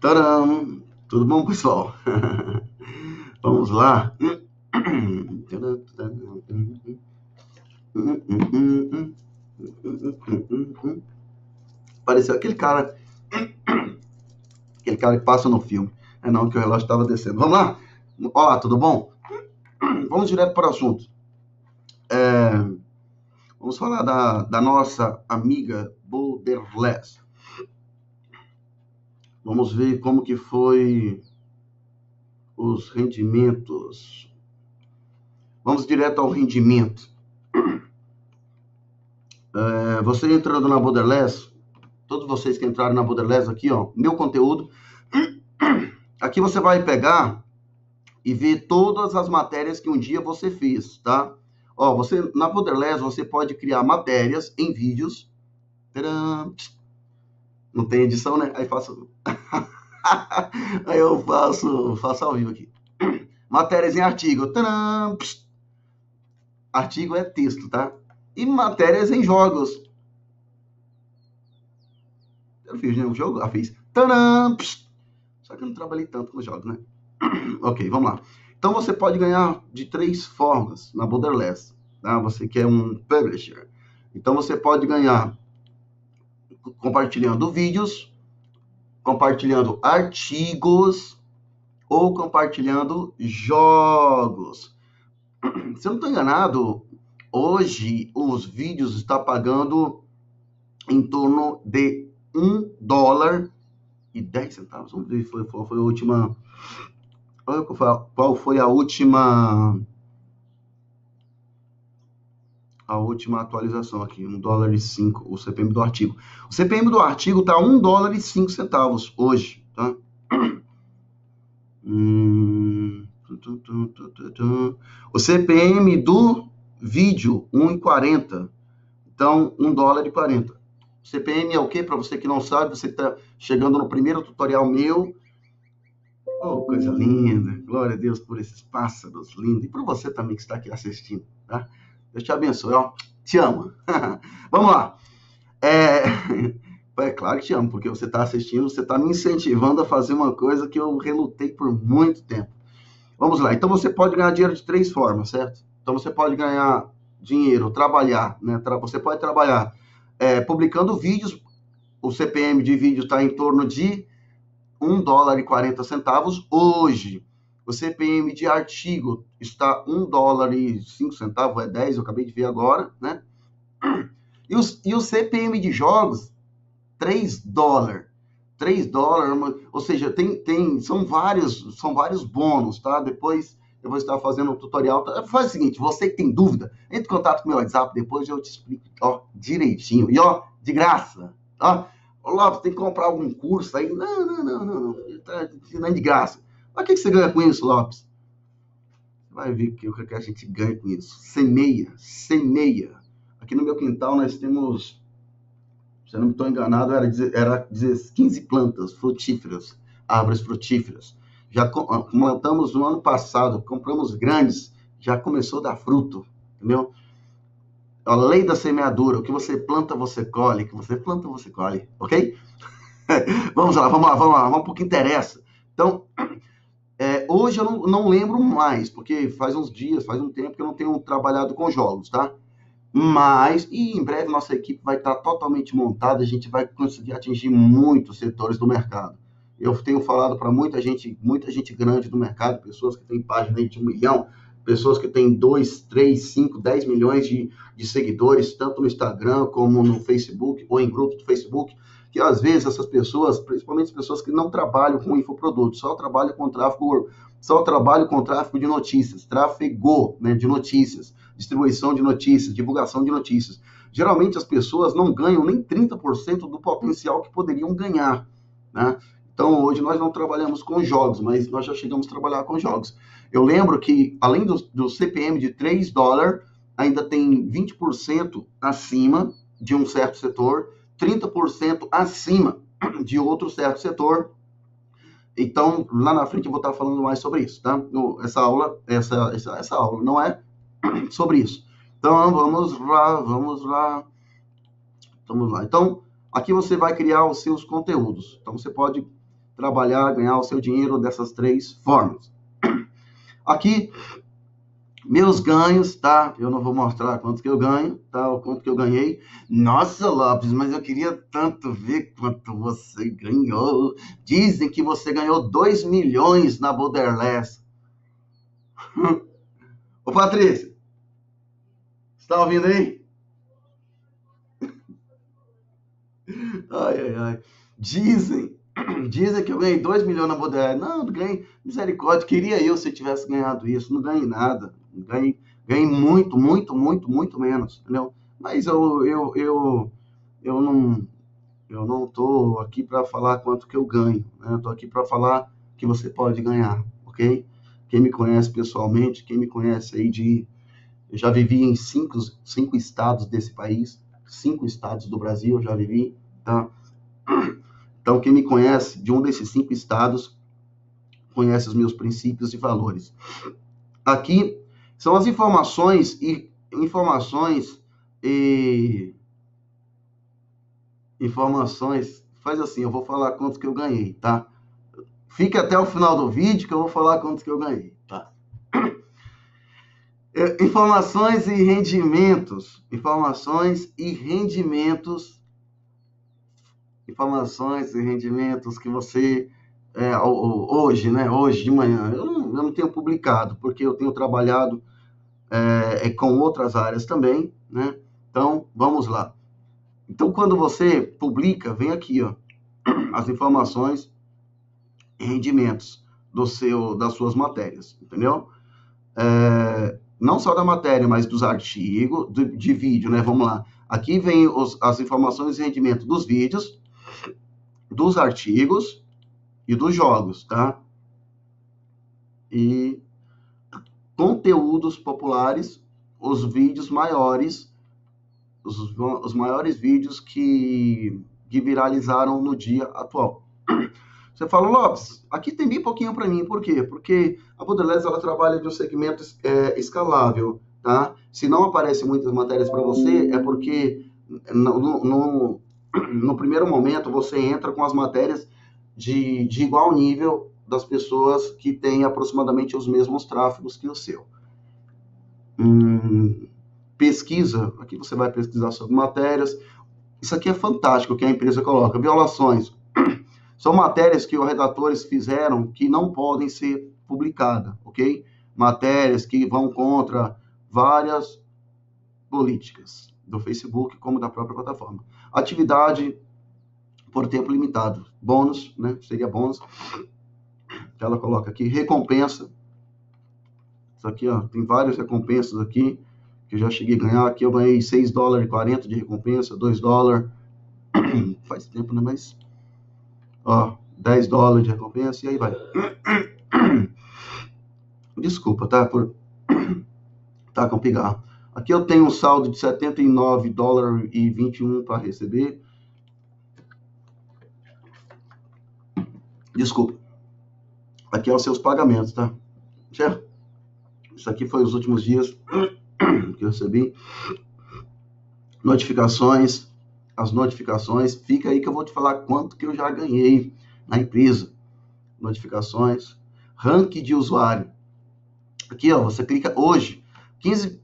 Tcharam! Tudo bom, pessoal? Vamos lá. Pareceu aquele cara que passa no filme. É não, que o relógio estava descendo. Vamos lá? Olá, tudo bom? Vamos direto para o assunto. Vamos falar da nossa amiga BorderLess. Vamos ver como que foi os rendimentos. Vamos direto ao rendimento. Você entrando na BorderLess, todos vocês que entraram na BorderLess aqui, ó, meu conteúdo. Aqui você vai pegar e ver todas as matérias que um dia você fez, tá? Ó, você, na BorderLess, você pode criar matérias em vídeos. Tcharam! Não tem edição, né? Aí faço... Aí eu faço ao vivo aqui. Matérias em artigo. Tcharam! Artigo é texto, tá? E matérias em jogos. Eu fiz nenhum jogo? Ah, fiz. Tcharam! Só que eu não trabalhei tanto com jogos, né? Ok, vamos lá. Então você pode ganhar de 3 formas na BorderLess, tá? Você quer um publisher. Então você pode ganhar compartilhando vídeos, compartilhando artigos ou compartilhando jogos. Se eu não estou enganado, hoje os vídeos estão pagando em torno de $1,10. Vamos ver qual foi a última. Qual foi a última? A última atualização aqui, $1,05, o CPM do artigo. O CPM do artigo tá $1,05 hoje, tá? O CPM do vídeo, 1,40. Então, $1,40. CPM é o quê? Para você que não sabe, você que tá chegando no primeiro tutorial meu. Oh, coisa linda. Glória a Deus por esses pássaros lindos. E para você também que está aqui assistindo, tá? Deus te abençoe, ó. Te amo. Vamos lá. É claro que te amo, porque você está assistindo, você está me incentivando a fazer uma coisa que eu relutei por muito tempo. Vamos lá. Então, você pode ganhar dinheiro de 3 formas, certo? Então, você pode ganhar dinheiro, trabalhar, né? Você pode trabalhar publicando vídeos. O CPM de vídeo está em torno de $1,40 hoje. O CPM de artigo está $1,05, $10, eu acabei de ver agora, né? E o CPM de jogos, $3, ou seja, são vários bônus, tá? Depois eu vou estar fazendo um tutorial. Faz o seguinte, você que tem dúvida, entre em contato com meu WhatsApp, depois eu te explico, ó, direitinho. E ó, de graça, ó. Olá, você tem que comprar algum curso aí? Não, não é de graça. Mas o que você ganha com isso, Lopes? Você vai ver o que a gente ganha com isso. Semeia. Aqui no meu quintal nós temos, se eu não me estou enganado, era 15 plantas frutíferas, árvores frutíferas. Já plantamos no ano passado, compramos grandes, já começou a dar fruto, entendeu? A lei da semeadura, o que você planta, você colhe, ok? vamos lá, vamos para o que interessa. Então... hoje eu não lembro mais, porque faz um tempo que eu não tenho trabalhado com jogos, tá? Mas, e em breve nossa equipe vai estar totalmente montada, a gente vai conseguir atingir muitos setores do mercado. Eu tenho falado para muita gente grande do mercado, pessoas que têm página de 1 milhão, pessoas que têm 2, 3, 5, 10 milhões de seguidores, tanto no Instagram como no Facebook, ou em grupos do Facebook, que às vezes essas pessoas, principalmente as pessoas que não trabalham com infoproduto, só trabalham com tráfego de notícias, tráfego, né, de notícias, distribuição de notícias, divulgação de notícias. Geralmente as pessoas não ganham nem 30% do potencial que poderiam ganhar, né? Então hoje nós não trabalhamos com jogos, mas nós já chegamos a trabalhar com jogos. Eu lembro que além do CPM de $3, ainda tem 20% acima de um certo setor, 30% acima de outro certo setor. Então, lá na frente eu vou estar falando mais sobre isso, tá? Essa aula não é sobre isso. Então, vamos lá. Então, aqui você vai criar os seus conteúdos. Então, você pode trabalhar, ganhar o seu dinheiro dessas três formas. Aqui, meus ganhos, tá? Eu não vou mostrar quanto que eu ganho, tá? O quanto que eu ganhei. Nossa, Lopes, mas eu queria tanto ver quanto você ganhou. Dizem que você ganhou 2 milhões na BorderLess. Ô, Patrícia, você tá ouvindo aí? Ai, ai, ai. Dizem que eu ganhei 2 milhões na BorderLess. Não, não ganhei. Misericórdia, queria eu se tivesse ganhado isso. Não ganhei nada. Ganhei muito, muito, muito, muito menos, entendeu? Mas eu não tô aqui para falar quanto que eu ganho, né? Eu tô aqui para falar que você pode ganhar, ok? Quem me conhece pessoalmente, quem me conhece aí de... Eu já vivi em cinco estados desse país, 5 estados do Brasil eu já vivi, tá? Então, quem me conhece de um desses 5 estados, conhece os meus princípios e valores. Aqui são as informações, faz assim, eu vou falar quanto que eu ganhei, tá? Fique até o final do vídeo que eu vou falar quanto que eu ganhei, tá? Informações e rendimentos, que você... hoje, né? Hoje de manhã. Eu não tenho publicado, porque eu tenho trabalhado com outras áreas também, né? Então, vamos lá. Então, quando você publica, vem aqui, ó, as informações e rendimentos das suas matérias, entendeu? Não só da matéria, mas dos artigos, de vídeo, né? Vamos lá. Aqui vem as informações e rendimentos dos vídeos, dos artigos e dos jogos, tá? E conteúdos populares, os vídeos maiores, os maiores vídeos que viralizaram no dia atual. Você fala, Lopes, aqui tem bem pouquinho para mim, por quê? Porque a BorderLess, ela trabalha de um segmento escalável, tá? Se não aparecem muitas matérias para você, é porque no primeiro momento você entra com as matérias de igual nível das pessoas que têm aproximadamente os mesmos tráfegos que o seu. Pesquisa, aqui você vai pesquisar sobre matérias. Isso aqui é fantástico, que a empresa coloca. Violações. São matérias que os redatores fizeram que não podem ser publicadas, ok? Matérias que vão contra várias políticas do Facebook, como da própria plataforma. Atividade por tempo limitado, bônus, né? Seria bônus. Ela coloca aqui recompensa. Isso aqui, ó, tem várias recompensas aqui que eu já cheguei a ganhar. Aqui eu ganhei $6,40 de recompensa, $2, faz tempo, né? Mas ó, $10 de recompensa e aí vai. Desculpa, tá? Por tá com pigarro. Aqui eu tenho um saldo de $79,21 para receber. Desculpa. Aqui é os seus pagamentos, tá? Certo? Isso aqui foi os últimos dias que eu recebi. Notificações. As notificações. Fica aí que eu vou te falar quanto que eu já ganhei na empresa. Notificações. Ranking de usuário. Aqui, ó, você clica hoje. $15,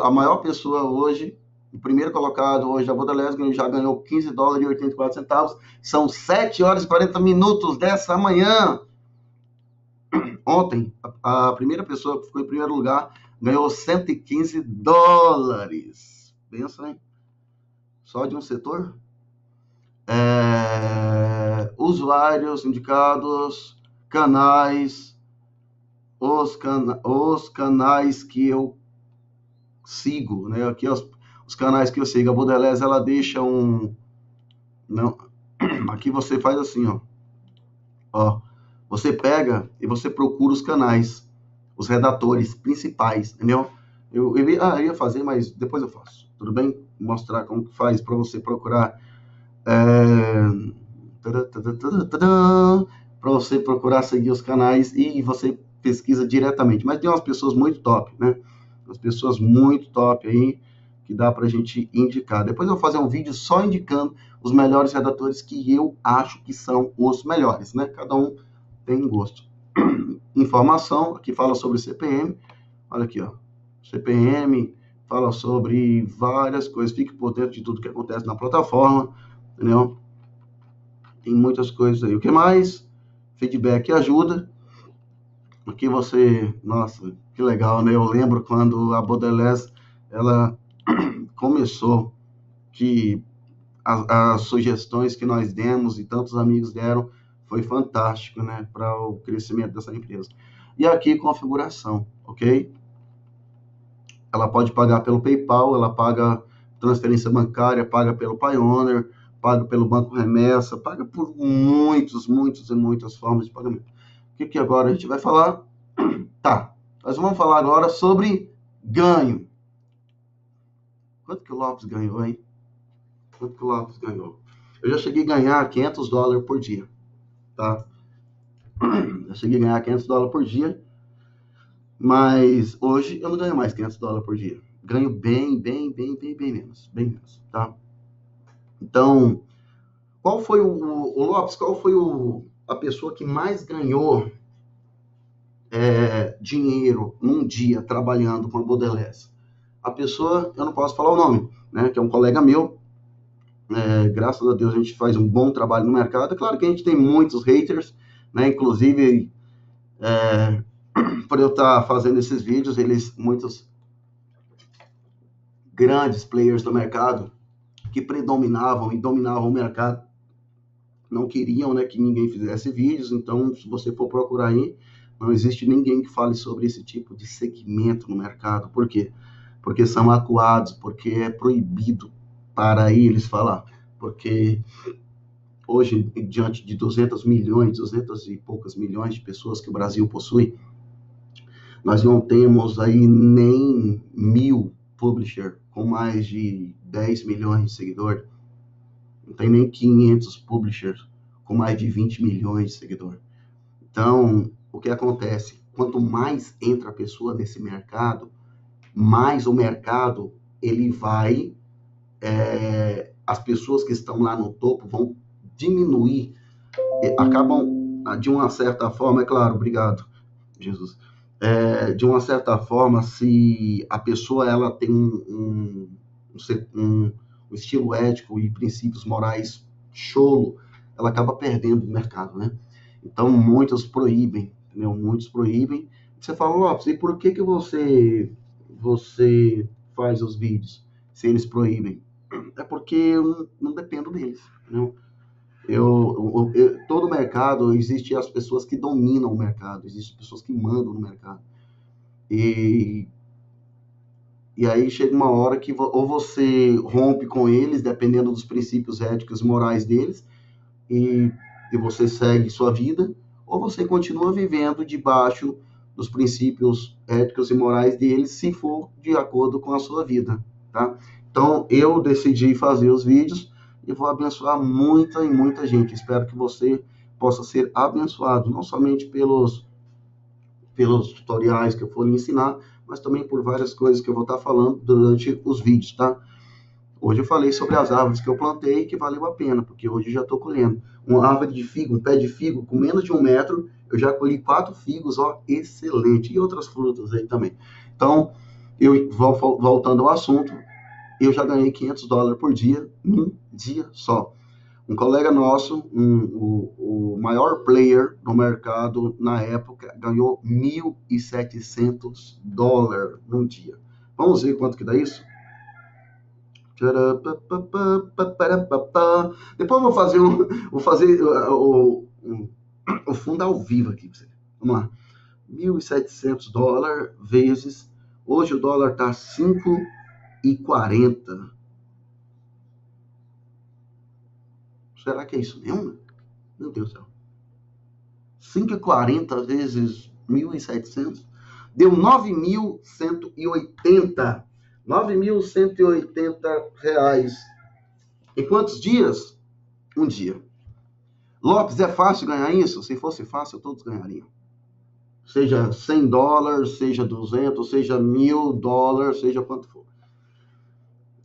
a maior pessoa hoje... O primeiro colocado hoje da BorderLess já ganhou $15,84. São 7h40 dessa manhã. Ontem, a primeira pessoa que ficou em primeiro lugar ganhou $115. Pensa, hein? Só de um setor. Usuários indicados, canais. Os canais que eu sigo, né? Aqui, ó. Os canais que eu sigo, a BorderLess, ela deixa um... Não. Aqui você faz assim, ó. Ó. Você pega e você procura os canais. Os redatores principais, entendeu? Eu ia fazer, mas depois eu faço. Tudo bem? Vou mostrar como que faz para você procurar... Para você procurar seguir os canais e você pesquisa diretamente. Mas tem umas pessoas muito top, né? Umas pessoas muito top aí. que dá para a gente indicar. Depois eu vou fazer um vídeo só indicando os melhores redatores que eu acho que são os melhores, né? Cada um tem gosto. Informação, aqui fala sobre CPM, olha aqui, ó, CPM, fala sobre várias coisas, fique por dentro de tudo que acontece na plataforma, entendeu? Tem muitas coisas aí. O que mais? Feedback e ajuda. Aqui você, nossa, que legal, né? Eu lembro quando a BorderLess, ela começou, que as sugestões que nós demos e tantos amigos deram, foi fantástico, né, para o crescimento dessa empresa. E aqui, configuração, ok? Ela pode pagar pelo PayPal, ela paga transferência bancária, paga pelo Payoneer, paga pelo Banco Remessa, paga por muitas formas de pagamento. O que agora a gente vai falar? Tá, nós vamos falar agora sobre ganho. Quanto que o Lopes ganhou, hein? Quanto que o Lopes ganhou? Eu já cheguei a ganhar $500 por dia, tá? Eu cheguei a ganhar $500 por dia, mas hoje eu não ganho mais $500 por dia. Ganho bem menos, tá? Então, qual foi o Lopes, qual foi a pessoa que mais ganhou dinheiro num dia trabalhando com a BorderLess? A pessoa, eu não posso falar o nome, né, que é um colega meu, graças a Deus a gente faz um bom trabalho no mercado. Claro que a gente tem muitos haters, né, inclusive por eu estar fazendo esses vídeos, muitos grandes players do mercado que predominavam e dominavam o mercado, não queriam, né, que ninguém fizesse vídeos. Então, se você for procurar aí, não existe ninguém que fale sobre esse tipo de segmento no mercado. Por quê? Porque são acuados, porque é proibido para eles falar, porque hoje, diante de 200 e poucos milhões de pessoas que o Brasil possui, nós não temos aí nem 1000 publishers com mais de 10 milhões de seguidores, não tem nem 500 publishers com mais de 20 milhões de seguidores. Então, o que acontece? Quanto mais entra a pessoa nesse mercado, mais o mercado, ele vai, as pessoas que estão lá no topo vão diminuir, acabam, de uma certa forma, é claro, obrigado, Jesus, de uma certa forma, se a pessoa, ela tem um estilo ético e princípios morais cholo, ela acaba perdendo o mercado, né? Então, muitos proíbem, entendeu? Muitos proíbem. Você fala, Lopes, e por que você faz os vídeos se eles proíbem? É porque eu não dependo deles, entendeu? Todo mercado, existe as pessoas que dominam o mercado, existem pessoas que mandam no mercado. E aí chega uma hora que ou você rompe com eles, dependendo dos princípios éticos e morais deles, e você segue sua vida, ou você continua vivendo debaixo dos princípios éticos e morais deles, se for de acordo com a sua vida, tá? Então, eu decidi fazer os vídeos e vou abençoar muita gente. Espero que você possa ser abençoado, não somente pelos tutoriais que eu for lhe ensinar, mas também por várias coisas que eu vou estar falando durante os vídeos, tá? Hoje eu falei sobre as árvores que eu plantei, que valeu a pena, porque hoje eu já estou colhendo. Uma árvore de figo, um pé de figo, com menos de 1 metro, eu já colhi 4 figos, ó, excelente. E outras frutas aí também. Então, eu voltando ao assunto, eu já ganhei $500 por dia, num dia só. Um colega nosso, o maior player do mercado na época, ganhou $1.700 num dia. Vamos ver quanto que dá isso? Depois eu vou fazer o fundo ao vivo aqui pra você. Vamos lá. $1.700 vezes... Hoje o dólar tá 5,40. Será que é isso mesmo? Meu Deus do céu. 5,40 vezes 1.700. Deu 9.180. R$9.180. Em quantos dias? Um dia. Lopes, é fácil ganhar isso? Se fosse fácil, todos ganhariam. Seja $100, seja 200, seja $1.000, seja quanto for.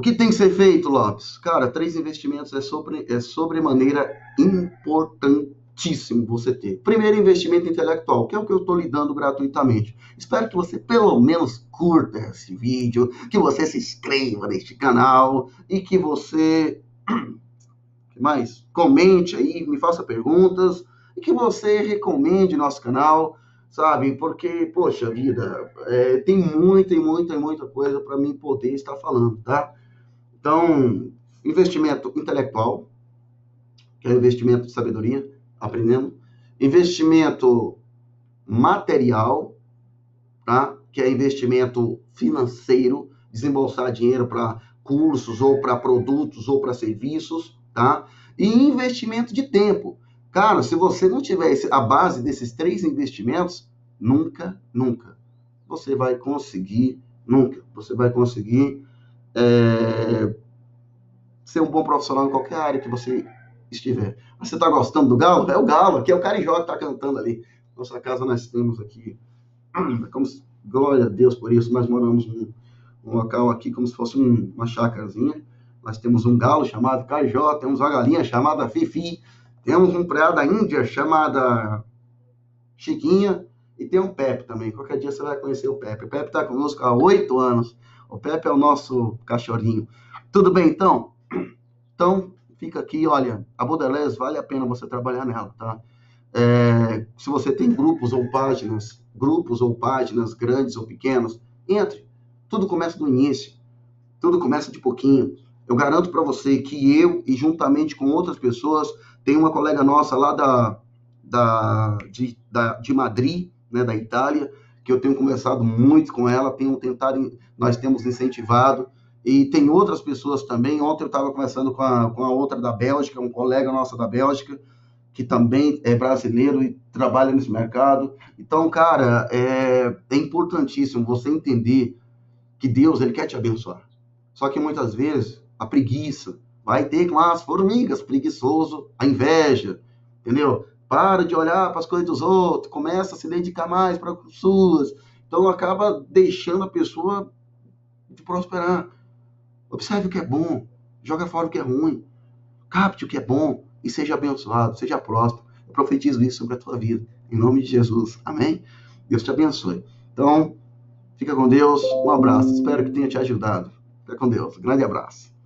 O que tem que ser feito, Lopes? Cara, 3 investimentos é sobremaneira importantíssimo você ter. Primeiro, investimento intelectual, que é o que eu estou lidando gratuitamente. Espero que você pelo menos curta esse vídeo, que você se inscreva neste canal e que você mais comente aí, me faça perguntas e que você recomende nosso canal, sabe? Porque, poxa vida, tem muita coisa para mim poder estar falando, tá? Então, investimento intelectual, que é investimento de sabedoria, aprendendo. Investimento material, tá? Que é investimento financeiro, desembolsar dinheiro para cursos ou para produtos ou para serviços, tá? E investimento de tempo. Cara, se você não tiver a base desses 3 investimentos, nunca você vai conseguir, ser um bom profissional em qualquer área que você estiver. Mas você tá gostando do galo? É o galo, aqui é o Carijó que tá cantando ali. Nossa casa nós temos aqui, como se, glória a Deus por isso, nós moramos num local aqui como se fosse uma chácarazinha. Nós temos um galo chamado Carijó, temos uma galinha chamada Fifi, temos um preá da Índia chamada Chiquinha e tem um Pepe também. Qualquer dia você vai conhecer o Pepe. O Pepe está conosco há 8 anos. O Pepe é o nosso cachorrinho. Tudo bem, então? Então, fica aqui, olha, a BorderLess vale a pena você trabalhar nela, tá? Se você tem grupos ou páginas grandes ou pequenos, entre. Tudo começa do início. Tudo começa de pouquinho. Eu garanto para você que eu, e juntamente com outras pessoas, tem uma colega nossa lá de Madrid, né, da Itália, que eu tenho conversado muito com ela, nós temos incentivado, e tem outras pessoas também. Ontem eu estava conversando com a outra da Bélgica, um colega nosso da Bélgica, que também é brasileiro e trabalha nesse mercado. Então, cara, é importantíssimo você entender que Deus, ele quer te abençoar. Só que muitas vezes a preguiça, vai ter com as formigas, preguiçoso, a inveja, entendeu? Para de olhar para as coisas dos outros, começa a se dedicar mais para as suas. Então, acaba deixando a pessoa de prosperar. Observe o que é bom, joga fora o que é ruim, capte o que é bom e seja abençoado, seja próspero. Eu profetizo isso sobre a tua vida, em nome de Jesus. Amém? Deus te abençoe. Então, fica com Deus, um abraço. Espero que tenha te ajudado. Fica com Deus, um grande abraço.